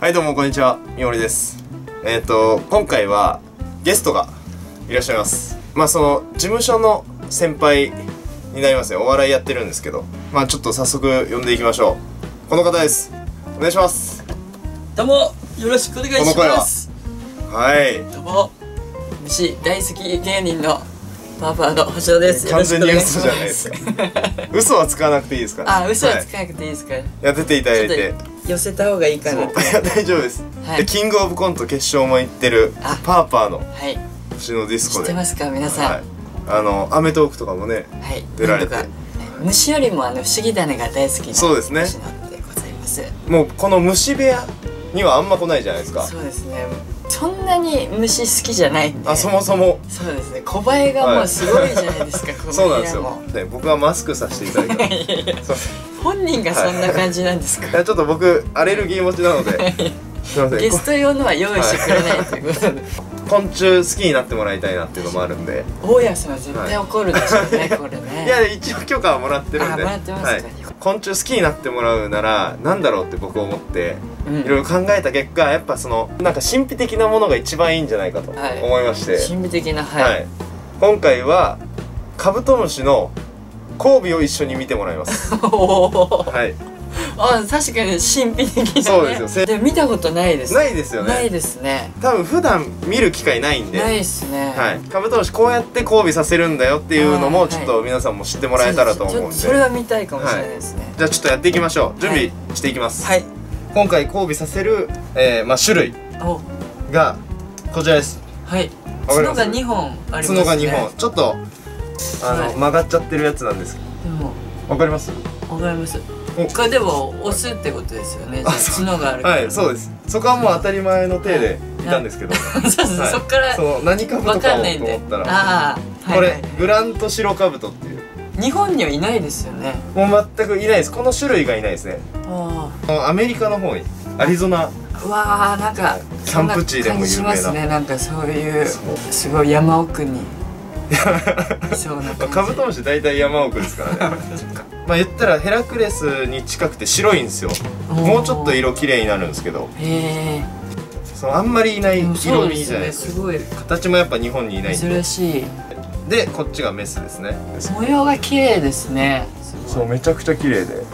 はい、どうもこんにちは、みおりです。今回はゲストがいらっしゃいます。その事務所の先輩になりますね。お笑いやってるんですけど、ちょっと早速呼んでいきましょう。この方です。お願いします。どうもよろしくお願いします。はい、どうも虫大好き芸人のパーパーの星野です。完全に嘘じゃないですか。嘘は使わなくていいですから。嘘は使わなくていいですから、やってていただいて。寄せた方がいいかな。大丈夫です。キングオブコント決勝も行ってるパーパーの星野ディスコで知ってますか皆さん。アメトーークとかもね出られて、虫よりも不思議種が大好きな星野でございます。もうこの虫部屋にはあんま来ないじゃないですか。そうですね、そんなに虫好きじゃないんで。そもそもそうですね、小映えがもうすごいじゃないですか、この部屋も。そうなんですよ、ね、僕はマスクさせていただいて本人がそんな感じなんですか。ちょっと僕アレルギー持ちなので、すいません、ゲスト用のは用意してくれないということで、昆虫好きになってもらいたいなっていうのもあるんで。大家さんは絶対怒るでしょうね、これね。いや一応許可はもらってるんで。昆虫好きになってもらうならなんだろうって僕思っていろいろ考えた結果、やっぱそのなんか神秘的なものが一番いいんじゃないかと思いまして、神秘的な、今回はカブトムシの交尾を一緒に見てもらいます。確かに神秘的じゃないですか。でも見たことないです。ないですよね。ないですね。多分普段見る機会ないんで。ないですね。カブトムシこうやって交尾させるんだよっていうのもちょっと皆さんも知ってもらえたらと思うんで、それは見たいかもしれないですね。じゃあちょっとやっていきましょう。準備していきます。今回交尾させる種類がこちらです。角が2本ありますね。角が2本、ちょっと曲がっちゃってるやつなんですけど、分かります？分かります。これでもオスってことですよね。角があるから。そうです。そこはもう当たり前の体でいたんですけど、そこから何カブトかをと思ったら、これグラントシロカブトっていう、日本にはいないですよね。もう全くいないです。この種類がいないですね。アメリカの方にアリゾナ、わあなんかキャンプ地でも有名な、なんかそういうすごい山奥に。カブトムシ大体山奥ですからね。言ったらヘラクレスに近くて白いんですよ。もうちょっと色綺麗になるんですけど、あんまりいない色味じゃないですか。形もやっぱ日本にいないんで珍しい。でこっちがメスですね。模様が綺麗ですね。そう、めちゃくちゃ綺麗で。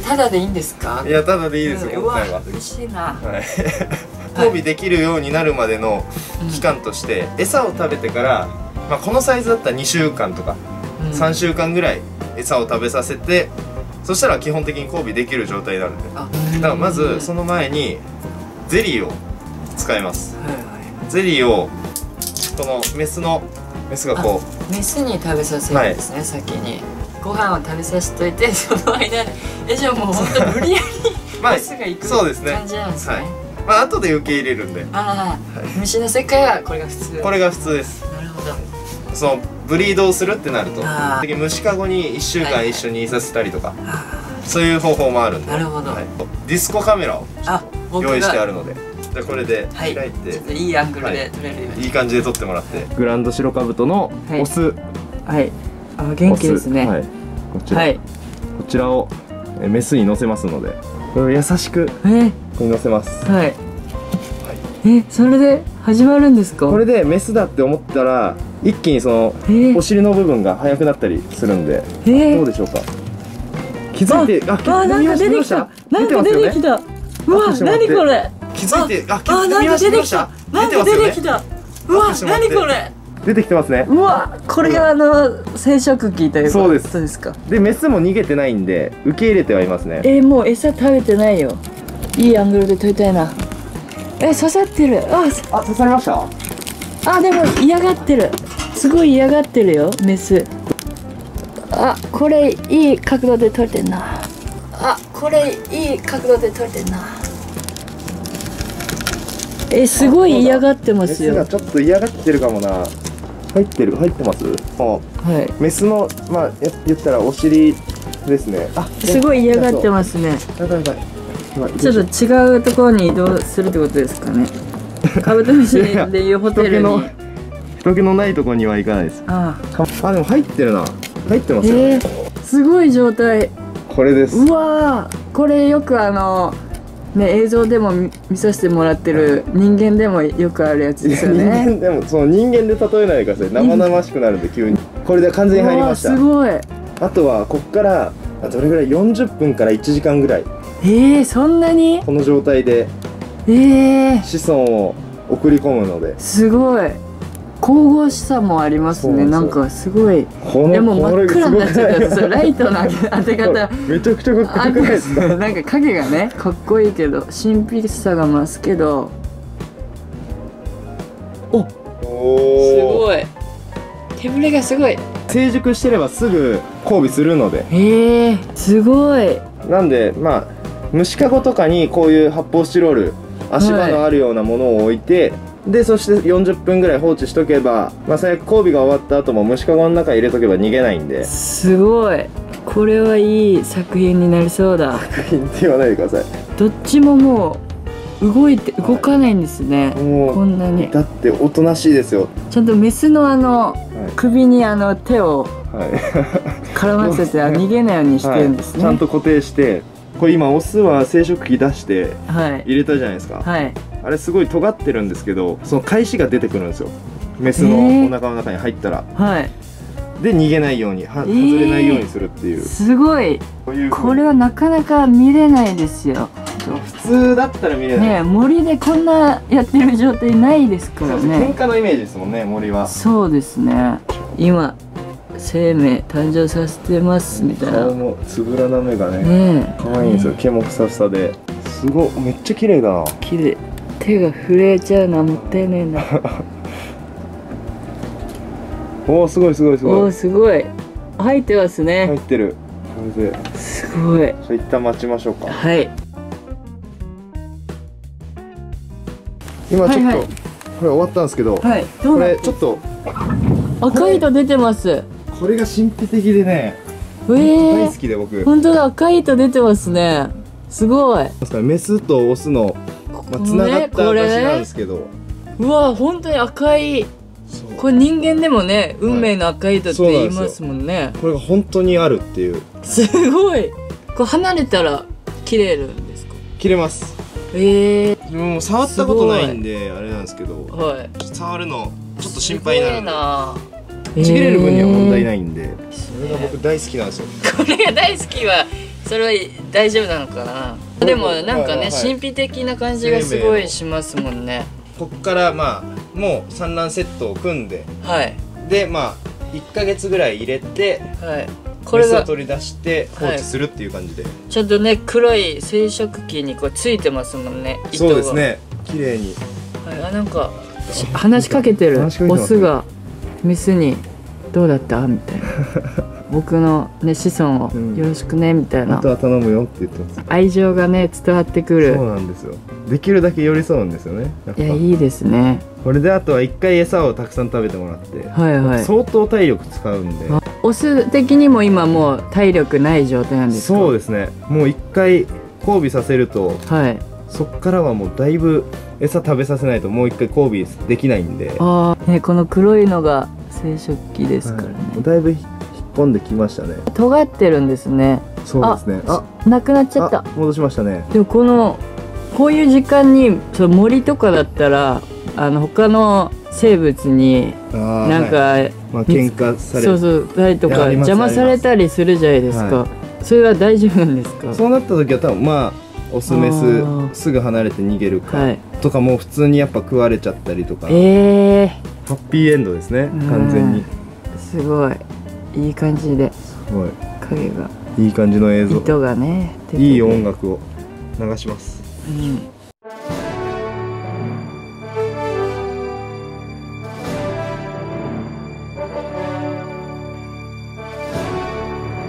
ただでいいんですか？いや、ただでいいですよ今回は。嬉しいな。交尾できるようになるまでの期間として、餌を食べてから、このサイズだったら2週間とか3週間ぐらい餌を食べさせて、そしたら基本的に交尾できる状態になるんで。だからまずその前にゼリーを使います。ゼリーをこのメスがこう、メスに食べさせるんですね。先にご飯を食べさせといて、その間じゃあもう本当無理やりメスが行く感じなんですね。後で受け入れるんで。虫の世界はこれが普通。これが普通です。なるほど。そのブリードをするってなると虫かごに1週間一緒にいさせたりとか、そういう方法もあるんで。なるほど。ディスコカメラを用意してあるので、じゃあこれで開いていいアングルで撮れるようにいい感じで撮ってもらって。グランドシロカブトのオス、元気ですね。こちらをメスに乗せますので、これを優しく乗せます。それで始まるんですか？これでメスだって思ったら一気にそのお尻の部分が速くなったりするんで、どうでしょうか？気づいて、なんか出てきた、なんか出てきた、うわ、なにこれ？気づいて、なんか出てきた、なんか出てきた、うわ、なにこれ？出てきてますね。うわ、これが生殖器ということですか？で、メスも逃げてないんで受け入れてはいますね。もう餌食べてないよ。いいアングルで撮りたいな。刺さってる。刺されました。でも嫌がってる。すごい嫌がってるよ、メス。これいい角度で撮れてんな。これいい角度で撮れてんな。すごい嫌がってますよ。メスがちょっと嫌がってるかもな。入ってます。メスの言ったらお尻ですね。すごい嫌がってますね。ちょっと違うところに移動するってことですかね。カブトムシでいうホテルに人気のないところには行かないです。でも入ってるな。入ってますよ、すごい状態。これです。うわー、これよくね、映像でも見させてもらってる人間でもよくあるやつですよね。人間でもその人間で例えないでください。生々しくなるんで急に。これで完全に入りました。すごい。あとはこっからどれぐらい40分から1時間ぐらい。そんなに？この状態で子孫を送り込むので。すごい。神々しさもありますね。なんかすごい。でも真っ暗になっちゃうから、ライトの当て方めちゃくちゃかっこよくないですか？なんか影がね、かっこいいけど神秘さが増すけど。お、すごい。手ぶれがすごい。成熟してればすぐ交尾するので。すごい。なんでまあ虫かごとかにこういう発泡スチロール、足場のあるようなものを置いて。でそして40分ぐらい放置しとけば、まあ、最悪交尾が終わった後も虫かごの中に入れとけば逃げないんで。すごい。これはいい作品になりそうだ。作品って言わないでください。どっちももう動いて動かないんですね、はい、こんなにだっておとなしいですよ。ちゃんとメスの首に手を絡ませて、はい、逃げないようにしてるんですね、はい、ちゃんと固定して。これ今オスは生殖器出して入れたじゃないですか、はいはい、あれすごい尖ってるんですけど、その返しが出てくるんですよ。メスのお腹の中に入ったら、はい、で逃げないように外れないようにするっていう、すごい。これはなかなか見れないですよ。普通だったら見れない、ね、森でこんなやってる状態ないですからね。喧嘩のイメージですもんね、森は。そうですね。今生命誕生させてますみたいな。顔のつぶらな目がね可愛いんですよ。毛もふさふさで、すごい。めっちゃ綺麗だな。綺麗。手が震えちゃうな、もったいねえな。おお、すごいすごいすごい。おお、すごい。入ってますね。入ってる。それですごい。一旦待ちましょうか。はい。今ちょっとこれ終わったんですけど、はい、これちょっと赤い糸出てます。これが神秘的でね、大好きで僕。本当だ、赤い糸出てますね。すごい。メスとオスのまあ繋がった証なんですけど、うわ本当に赤い。これ人間でもね、運命の赤い糸って言いますもんね、はい、んこれが本当にあるっていう。すごい。これ離れたら切れるんですか？切れます。もう触ったことないんであれなんですけど、はい、触るのちょっと心配になる。ちぎれる分には問題ないんで、それが僕大好きなんですよ。これが大好きはそれは大丈夫なのかな。でもなんかね、神秘的な感じがすごいしますもんね。こっからまあもう産卵セットを組んで、はい、でまあ1ヶ月ぐらい入れて、はい、これがメスを取り出して放置するっていう感じで、はい、ちょっとね黒い生殖器にこうついてますもんね。そうですね、綺麗に、はい、あ、なんか話しかけてる。オスがメスに「どうだった?」みたいな「僕の、ね、子孫をよろしくね」みたいな、うん、あとは頼むよって言ってます。愛情がね伝わってくる。そうなんですよ。できるだけ寄り添うんですよね。いや、いいですね。これであとは一回餌をたくさん食べてもらって、はい、はい、相当体力使うんで。オス的にも今もう体力ない状態なんですか？そうですね。もう一回交尾させると、はい、そっからはもうだいぶ餌食べさせないともう一回交尾できないんで。ああ、ね、この黒いのが生殖器ですからね、はい、だいぶ引っ込んできましたね。尖ってるんですね。そうですね。あ、なくなっちゃった。戻しましたね。でもこういう時間に森とかだったら他の生物になんか、はい、まあ、喧嘩されそうそうたりとか邪魔されたりするじゃないですか、はい、それは大丈夫なんですか？そうなった時は多分まあオスメスすぐ離れて逃げるか、はい、とかもう普通にやっぱ食われちゃったりとか、ハッピーエンドですね完全に。すごいいい感じで、すごい影がいい感じの映像、糸がね、いい音楽を流します、うん。